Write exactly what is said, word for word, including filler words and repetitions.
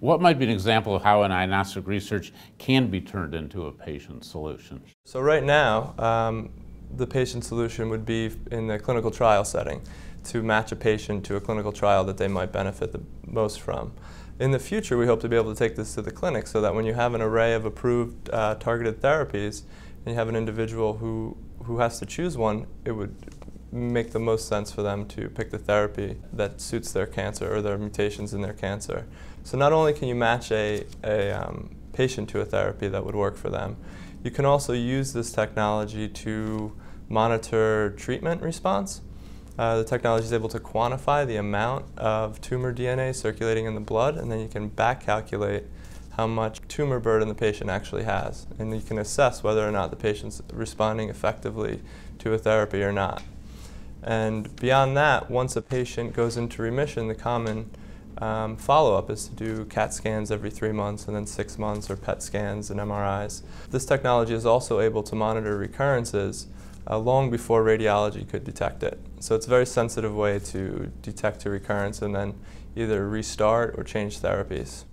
What might be an example of how an Inostics research can be turned into a patient solution? So right now, um, the patient solution would be in the clinical trial setting, to match a patient to a clinical trial that they might benefit the most from. In the future, we hope to be able to take this to the clinic so that when you have an array of approved uh, targeted therapies and you have an individual who, who has to choose one, it would make the most sense for them to pick the therapy that suits their cancer or their mutations in their cancer. So not only can you match a, a um, patient to a therapy that would work for them, you can also use this technology to monitor treatment response. Uh, the technology is able to quantify the amount of tumor D N A circulating in the blood, and then you can back calculate how much tumor burden the patient actually has. And you can assess whether or not the patient's responding effectively to a therapy or not. And beyond that, once a patient goes into remission, the common um, follow-up is to do CAT scans every three months and then six months, or P E T scans and M R Is. This technology is also able to monitor recurrences uh, long before radiology could detect it. So it's a very sensitive way to detect a recurrence and then either restart or change therapies.